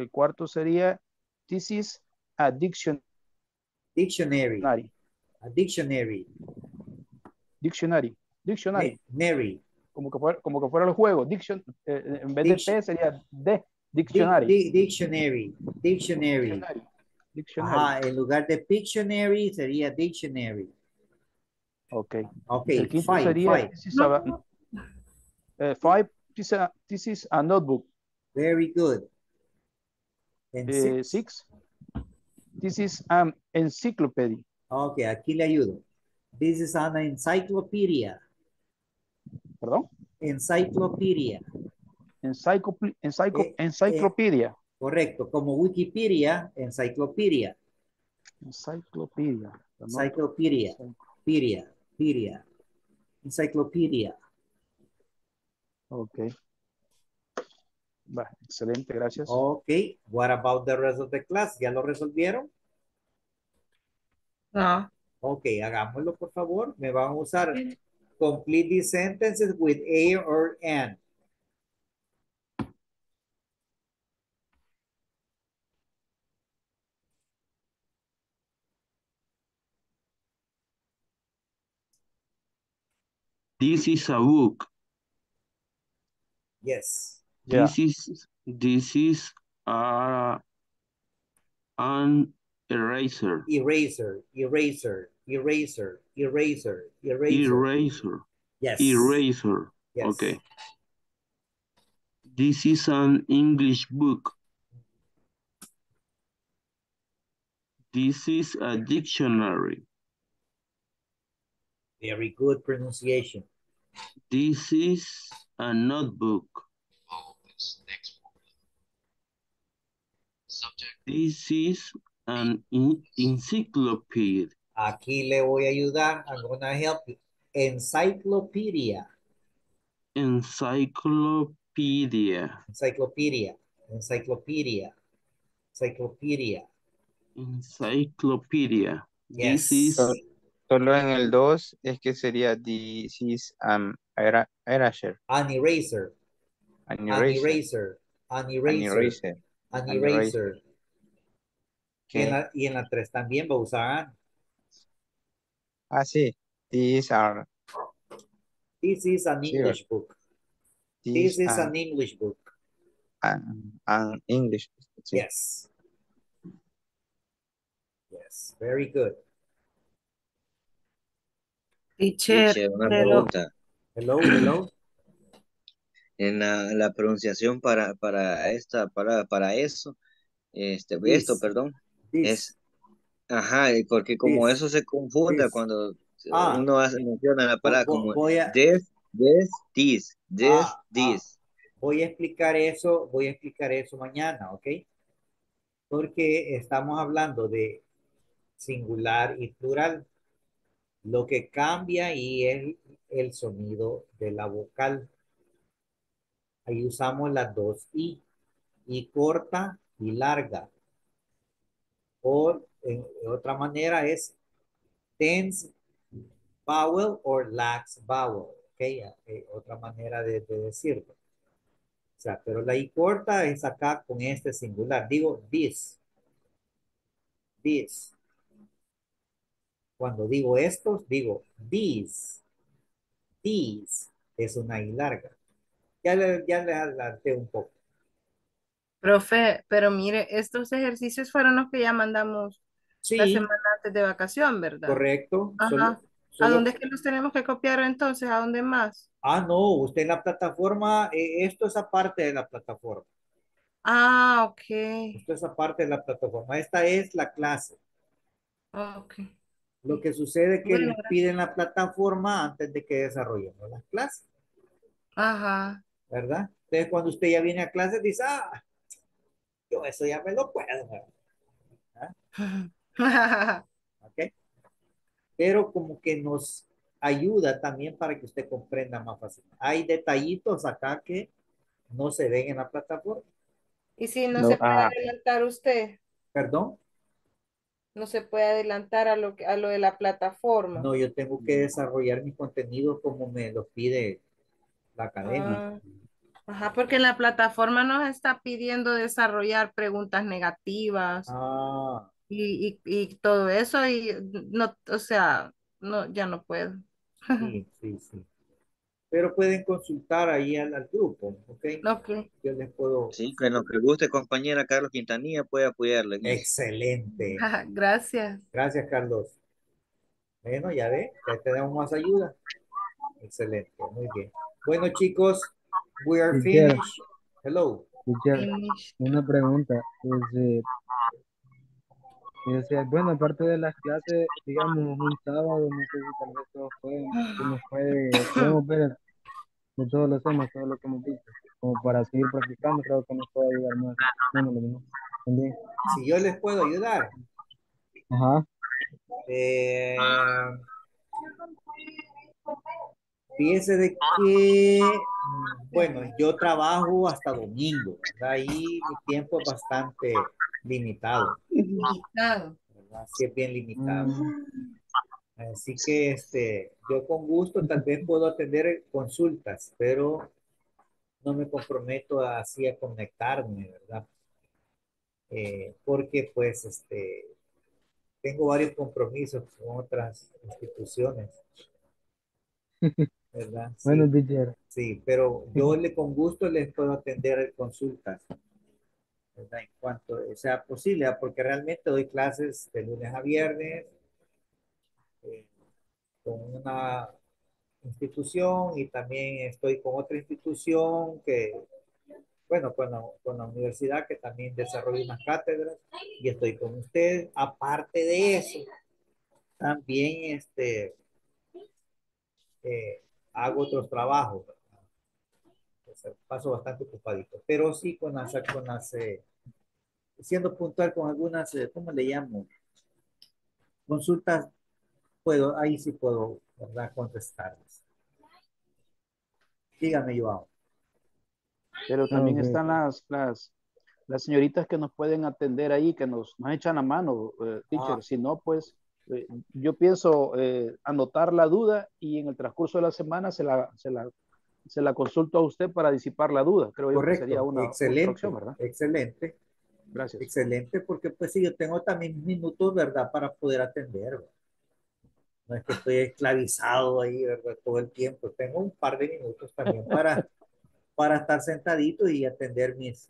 El cuarto sería, this is a dictionary. Dictionary. A dictionary. Dictionary. Dictionary. Dictionary. Como que fuera, como que fuera los juegos. Diction, eh, en vez Diction. de T sería D. Dictionary. Dic, dic, dictionary. Dictionary. Dictionary. Dictionary. Ajá, en lugar de Pictionary sería Dictionary. Ok. Okay. El quinto five, sería five. This is no. a, uh, five. This, a, this is a notebook. Very good. And uh, six. six. This is an encyclopedia. Ok, aquí le ayudo. This is an encyclopedia. ¿Perdón? Encyclopedia. Encyclopedia. Encycl eh, encyclopedia. Eh, correcto, como Wikipedia, encyclopedia. Encyclopedia. Encyclopedia. Encyclopedia. Encyclopedia. Encyclopedia. Ok. Bah, excelente, gracias. Ok. What about the rest of the class? ¿Ya lo resolvieron? No. Ok, hagámoslo por favor. Me van a usar complete these sentences with A or N. This is a book. Yes. Yeah. This is this is uh, an eraser. Eraser, eraser, eraser, eraser, eraser. Eraser. Yes. Eraser. Yes. Okay. This is an English book. This is a dictionary. Very good pronunciation. This is a notebook. Follow this next formula. Subject. This is an encyclopedia. Aquí le voy a ayudar. I'm going to help you. Encyclopedia. Encyclopedia. Encyclopedia. Encyclopedia. Encyclopedia. Encyclopedia. Yes. This is... Uh, Solo en el dos es que sería this is an era, eraser. An eraser. An eraser. An eraser. An eraser. Y en la tres también va a usar. Ah, sí. These are. This is an English book. This is an English book. An, an English book. Yes. Yes. Very good. Teacher, una pregunta. Hello, hello. En la, la pronunciación para, para esta palabra, para eso, este, this, esto, perdón, this. es, ajá, porque como this, eso se confunde this. cuando ah, uno hace, menciona la palabra como voy a, this, this, this, this, ah, this. Ah, voy a explicar eso, voy a explicar eso mañana, ¿ok? Porque estamos hablando de singular y plural. Lo que cambia ahí es el sonido de la vocal. Ahí usamos las dos I. I corta y larga. O en otra manera es tense vowel o lax vowel. Okay, otra manera de, de decirlo. O sea, pero la I corta es acá con este singular. Digo this. This. Cuando digo estos, digo these. These es una I larga. Ya le, ya le adelanté un poco. Profe, pero mire, estos ejercicios fueron los que ya mandamos sí. la semana antes de vacación, ¿verdad? Correcto. Ajá. Solo, solo... ¿A dónde es que los tenemos que copiar entonces? ¿A dónde más? Ah, no, usted en la plataforma, eh, esto es aparte de la plataforma. Ah, ok. Esto es aparte de la plataforma. Esta es la clase. Ok. Lo que sucede es que bueno, les piden la plataforma antes de que desarrollemos las clases. Ajá. ¿Verdad? Entonces, cuando usted ya viene a clases, dice, ah, yo eso ya me lo puedo. ¿Ah? ¿Ok? Pero como que nos ayuda también para que usted comprenda más fácil. Hay detallitos acá que no se ven en la plataforma. ¿Y si no, no se puede ah. adelantar usted? ¿Perdón? No se puede adelantar a lo, a lo de la plataforma. No, yo tengo que desarrollar mi contenido como me lo pide la academia. Ah, Ajá, porque en la plataforma nos está pidiendo desarrollar preguntas negativas ah. y, y, y todo eso y no, o sea, no, ya no puedo. Sí, sí, sí. Pero pueden consultar ahí al, al grupo, ¿ok? Okay. Yo les puedo... Sí, que lo que guste, compañera Carlos Quintanilla, puede apoyarle. Excelente. Gracias. Gracias, Carlos. Bueno, ya ve, ya tenemos más ayuda. Excelente, muy bien. Bueno, chicos, we are finished. Hello. Una pregunta. Es, eh, es, bueno, aparte de las clases, digamos, un sábado, no sé si tal vez todos pueden, nos puede, podemos ver de todos los temas, todo lo que hemos visto, como para seguir practicando, creo que nos puede ayudar más. Bueno, lo mismo. También. Si yo les puedo ayudar. Ajá. Eh, fíjense de que bueno, yo trabajo hasta domingo, ¿verdad? Ahí mi tiempo es bastante limitado, limitado. Sí, es bien limitado. Mm. Así que este, yo con gusto tal vez puedo atender consultas, pero no me comprometo así a conectarme, ¿verdad? Eh, porque pues este tengo varios compromisos con otras instituciones, ¿verdad? Sí. Bueno, teacher. Sí, pero yo le, con gusto les puedo atender consultas, ¿verdad? En cuanto sea posible, porque realmente doy clases de lunes a viernes eh, con una institución y también estoy con otra institución que, bueno, con la, con la universidad que también desarrolla unas cátedras y estoy con ustedes. Aparte de eso, también este, eh, hago otros trabajos. Entonces, paso bastante ocupadito. Pero sí con las, con las eh, siendo puntual con algunas, eh, ¿cómo le llamo? Consultas, puedo, ahí sí puedo, ¿verdad? Contestarles. Dígame, Joao. Pero también okay. están las, las, las señoritas que nos pueden atender ahí, que nos, nos echan la mano, eh, teacher. Ah. Si no, pues eh, yo pienso eh, anotar la duda y en el transcurso de la semana se la, se la, se la consulto a usted para disipar la duda. Creo Correcto. Yo que sería una excelente, ¿verdad? Excelente. Gracias. Excelente, porque pues sí, yo tengo también minutos, ¿verdad? Para poder atender, ¿verdad? No es que estoy esclavizado ahí, ¿verdad? Todo el tiempo. Tengo un par de minutos también para... para estar sentadito y atender mis,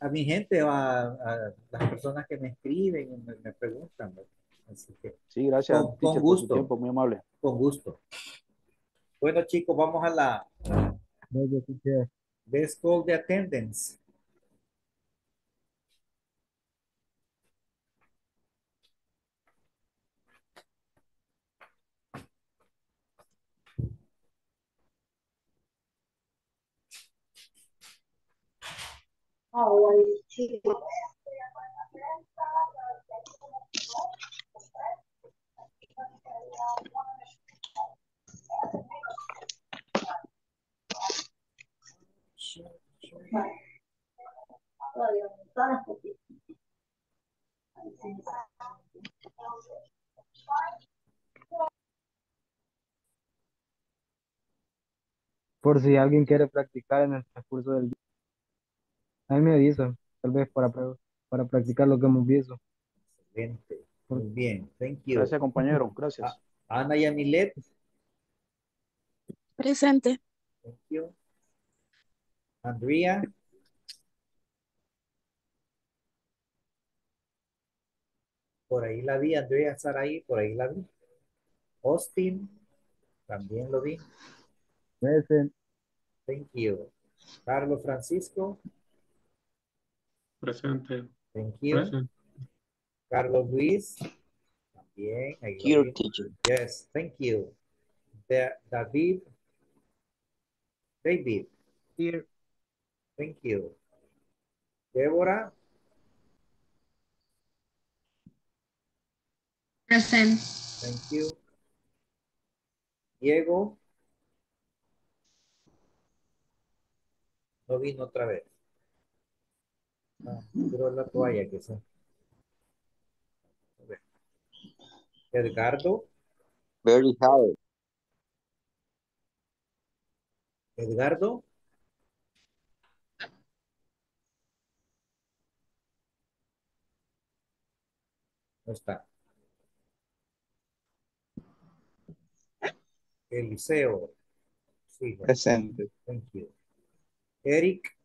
a mi gente, a, a las personas que me escriben y me, me preguntan. Así que, sí, gracias. Con, con gusto. Por su tiempo, muy amable. Con gusto. Bueno, chicos, vamos a la... Let's call the attendance. Por si alguien quiere practicar en el transcurso del día. A mí me avisan, tal vez para, para practicar lo que hemos visto. Excelente. Muy bien. Thank you. Gracias, compañero. Gracias. A Ana Jamilet. Presente. Thank you. Andrea. Por ahí la vi, Andrea Saraí, por ahí la vi. Austin. También lo vi. Presente. Thank you. Carlos Francisco. Presente. Thank you. Present. Carlos Luis. También. Here, teacher. Yes, thank you. Da David. David. Here. Thank you. Deborah. Present. Thank you. Diego. No vino otra vez. Ah, pero la toalla que sea. Edgardo. Very high. Edgardo. No está. Eliseo. Sí, bueno. Presente. Thank you. Eric.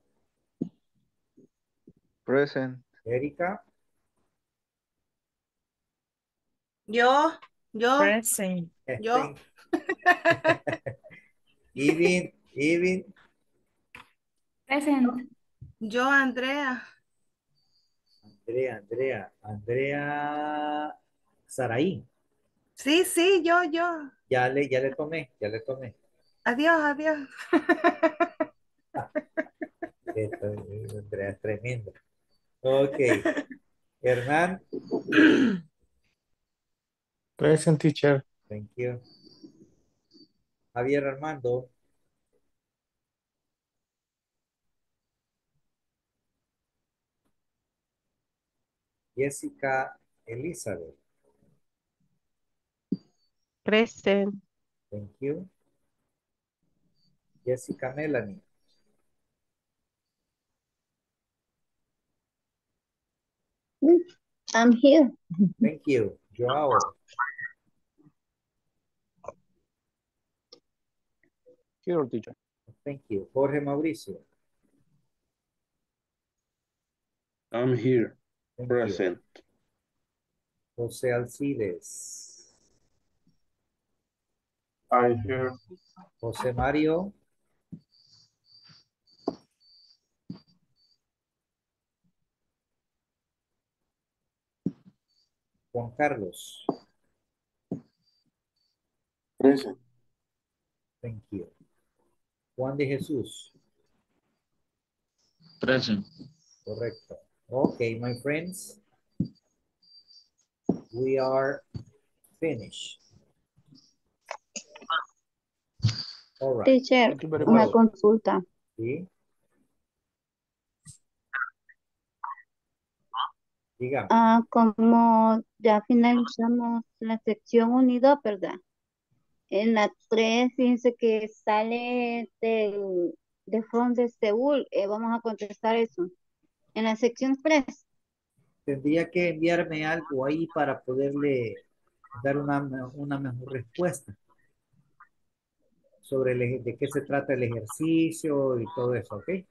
Present. Erika. Yo. Yo. Present. Yo. Evin. Evin. Present. Yo, Andrea. Andrea, Andrea. Andrea. Saraí. Sí, sí, yo, yo. Ya le, ya le tomé, ya le tomé. Adiós, adiós. Esto, Andrea, es tremendo. Ok. Hernán. Present, teacher. Thank you. Javier Armando. Jessica Elizabeth. Present. Thank you. Jessica Melanie. I'm here. Thank you. Joao. Here, teacher. Thank you. Jorge Mauricio. I'm here. Thank Present. You. Jose Alcides. I'm here. Jose Mario. Juan Carlos. Present. Thank you. Juan de Jesús. Present. Correcto. Okay, my friends. We are finished. Right. Teacher, una consulta. Sí. Diga. Ah, como ya finalizamos la sección unidad, ¿verdad? En la tres, fíjense que sale del, de Front de Seúl. Eh, vamos a contestar eso. En la sección tres. Tendría que enviarme algo ahí para poderle dar una, una mejor respuesta. Sobre el, de qué se trata el ejercicio y todo eso, ¿ok?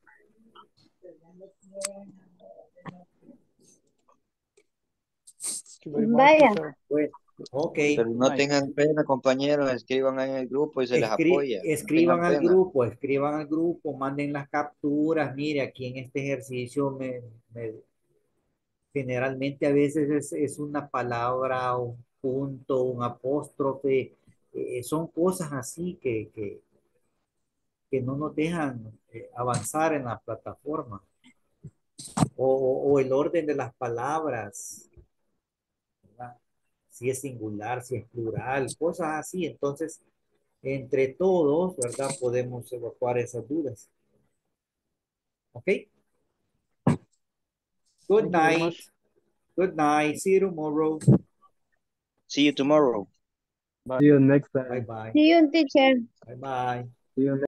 Vaya. Bueno, okay. Pero no tengan pena, compañeros, escriban en el grupo y se Escri les apoya. Escriban no al pena. grupo, escriban al grupo, manden las capturas. Mire, aquí en este ejercicio me, me, generalmente a veces es, es una palabra, un punto, un apóstrofe. Eh, son cosas así que, que, que no nos dejan eh, avanzar en la plataforma. O, o el orden de las palabras, ¿verdad? Si es singular, si es plural, cosas así. Entonces, entre todos, ¿verdad? Podemos evacuar esas dudas. ¿Ok? Good night. Good night. See you tomorrow. See you tomorrow. Bye. See you next time. Bye bye. See you, teacher. Bye bye. See you next